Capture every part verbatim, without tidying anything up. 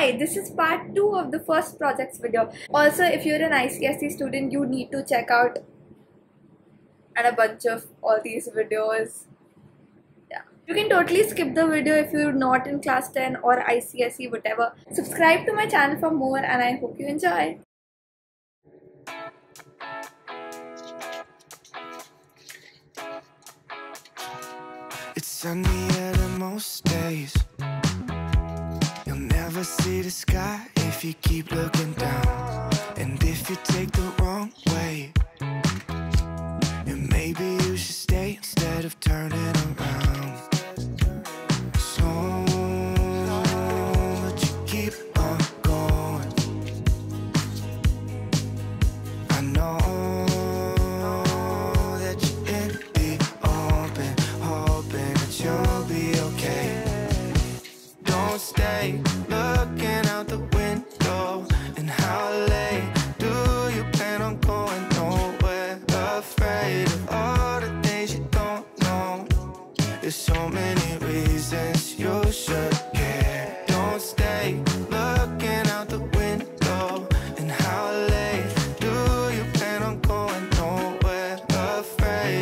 Hi, this is part two of the first projects video. Also, if you're an I C S E student, you need to check out and a bunch of all these videos. Yeah, you can totally skip the video if you're not in class ten or I C S E, whatever. Subscribe to my channel for more and I hope you enjoy. It's sunnier than most days. You'll never see the sky if you keep looking down. And if you take the wrong way, and maybe you should stay instead of turning around. So but you keep on going. I know that you're in the open, hoping that you'll be okay. Don't stay looking out the window. And how late do you plan on going? Nowhere, afraid of all the things you don't know. There's so many reasons you should care. Don't stay looking out the window. And how late do you plan on going? Nowhere, afraid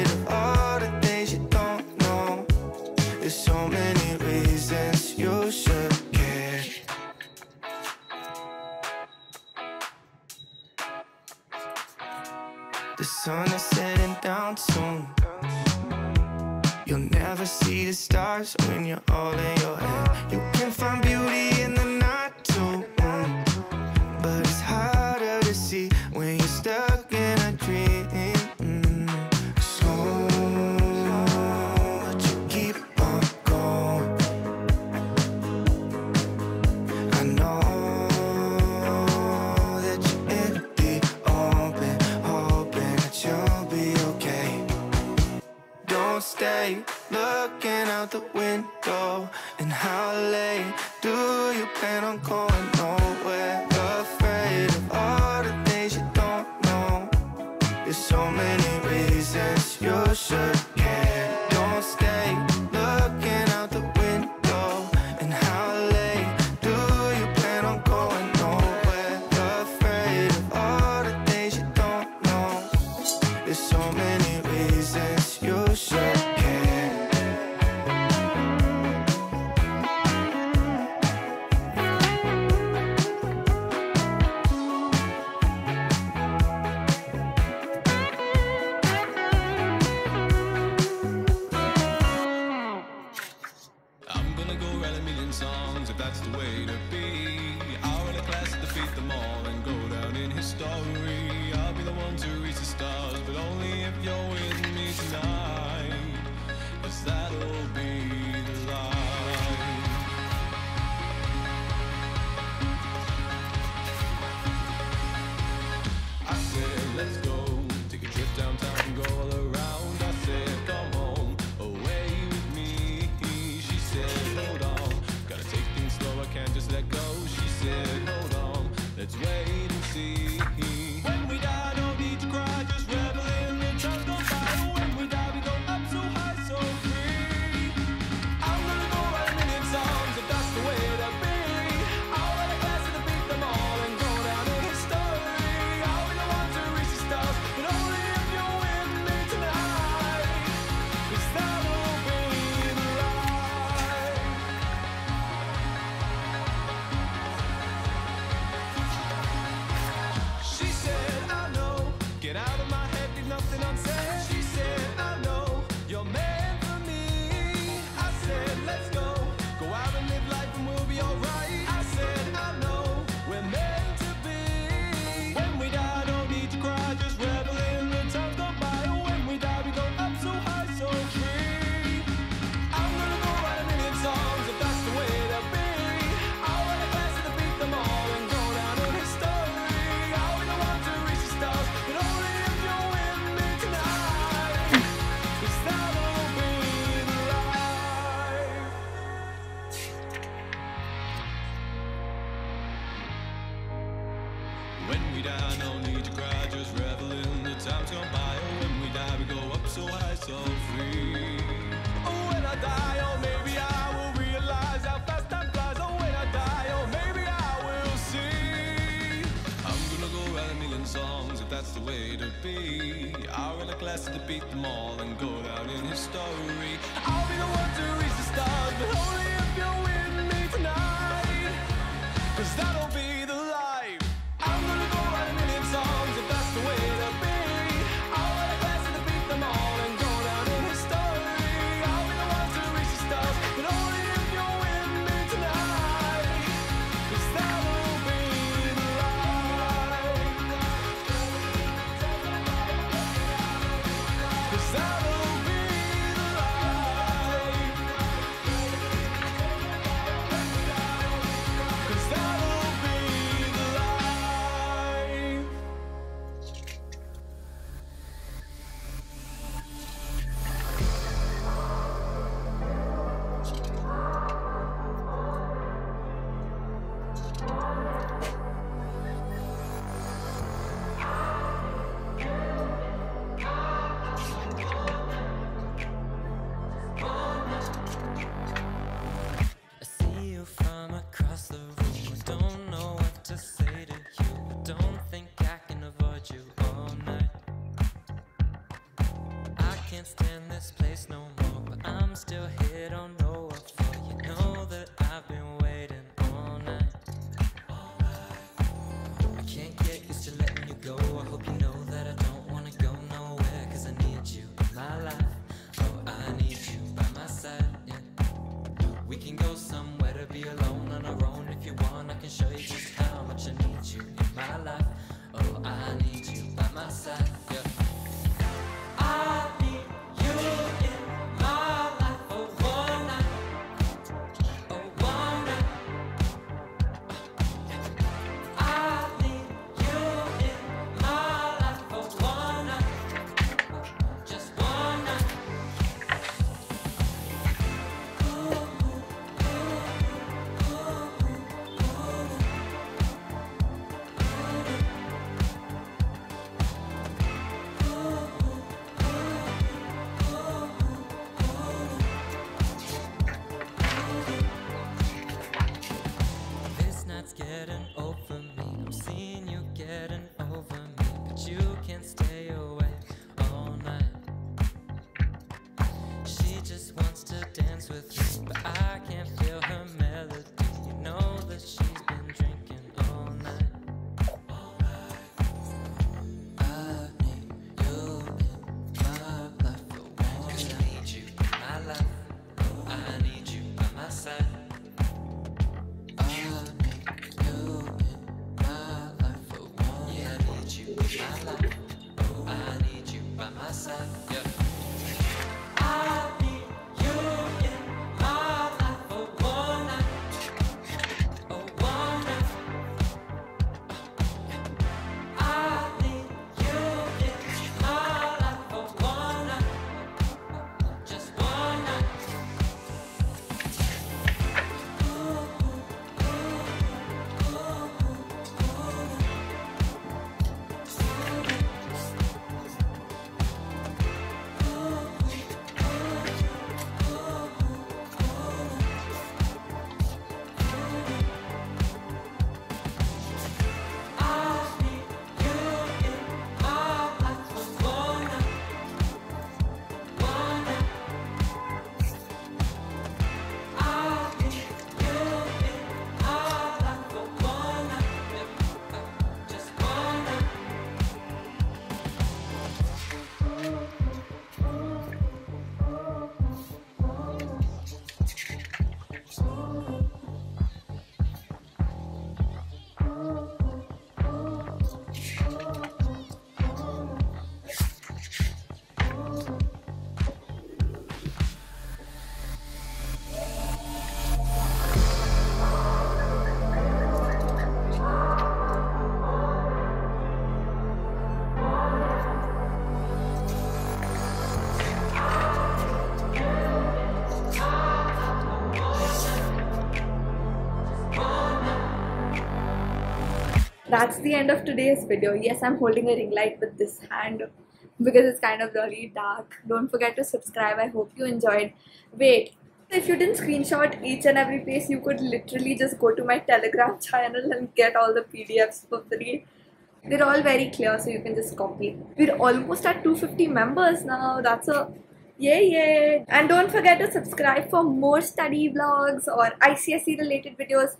of all the things you don't know. There's so many reasons you should care. The sun is setting down soon. You'll never see the stars when you're all in your head. You can find beauty in the night too, but it's harder to see when you're stuck in a dream. Stay looking out the window. And how late do you plan on going? Nowhere, afraid of all the things you don't know. There's so many reasons you should care. Don't stay looking out the window. And how late do you plan on going? Nowhere, afraid of all the things you don't know. There's so many reasons you should. Songs, if that's the way to be, I want a class to defeat them all and go down in history. I'll be the one to reach the stars, but only if you're with me tonight, 'cause that'll be the life. I said, let's go, take a trip downtown and go all around. I said, come home, away with me. She said, hold on, I can't just let go. She said, hold on, let's wait and see. When we die, don't need to cry, just revel in the time gone by. When we die, we go up so high, so free. I'm gonna go write a million songs if that's the way to be. I want a class to beat them all and go down in history. I'll be the one to reach the stars, but only if you're with me tonight, 'cause that'll be the life. Get out of my head, leave nothing unsaid. She said, I know, you're meant for me. I said, let's go, go out and live life and we'll be alright. I said, I know, we're meant to be. When we die, don't need to cry, just revel in the times gone by. When we die, we go up so high, so free. I'm gonna go write a million songs if that's the way to be. I want a class to beat them all and go down in history. I'll be the one to reach the stars, but only time's gone by. Oh, when we die, we go up so high, so free. Oh, when I die, oh, maybe I will realize how fast time flies. Oh, when I die, oh, maybe I will. best to beat them all and go down in history. I'll be the one to reach the stars, but only if you're with me tonight, cause that'll be the life. I'm gonna go write a million songs if that's the way to be. I'll be the best to beat them all and go down in history. I'll be the one to reach the stars, but only if you're with me tonight, cause that'll be the life. Cause that'll be the life. Cause that'll be the life. I see you from across the room. I don't know what to say to you. I don't think I can avoid you all night. I can't stand this place no more, but I'm still here, don't know what for. You know that I've been waiting all night. I can't get used to letting you go. I hope you know that I don't wanna go nowhere, cause I need you in my life. Oh, I need you by my side, yeah. We can go somewhere to be alone on our own if you want. I can show you just how much I need you in my life. Oh, I need you by my side, yeah. I need you in my life. Oh, one night. Oh, one night. I need you in my life. Oh, one night. Just one night. This night's getting old for me. I'm seeing you getting over me, but you can't stay away all night. She just wants to dance with me, but I can't feel her melody. You know that she's been drinking all night. I need you in my life, oh, I need you in my life. Oh, I need you by my side. I need you in my life, oh, yeah, I need you in my life. Oh, I need you by my side, yeah. I need you in my life, oh, one night. Oh, one night. I need you in my life, oh, one night. Just one night. I need you in my life, oh, one night. One night. I need you in my life, oh, one night. Just one night. That's the end of today's video. Yes, I'm holding a ring light with this hand because it's kind of really dark. Don't forget to subscribe. I hope you enjoyed. Wait, if you didn't screenshot each and every piece, you could literally just go to my Telegram channel and get all the P D Fs for free. They're all very clear, so you can just copy. We're almost at two hundred fifty members now. That's a yay, yay. And don't forget to subscribe for more study vlogs or I C S E related videos.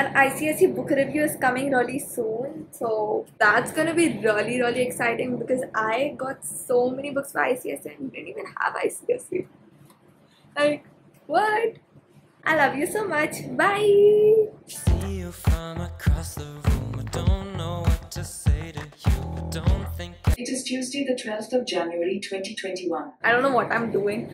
And I C S E book review is coming really soon. So that's going to be really, really exciting because I got so many books for I C S E and didn't even have I C S E. Like, what? I love you so much. Bye. See you from across the room. I don't know what to say to you. Don't think. It is Tuesday the twelfth of January twenty twenty-one. I don't know what I'm doing.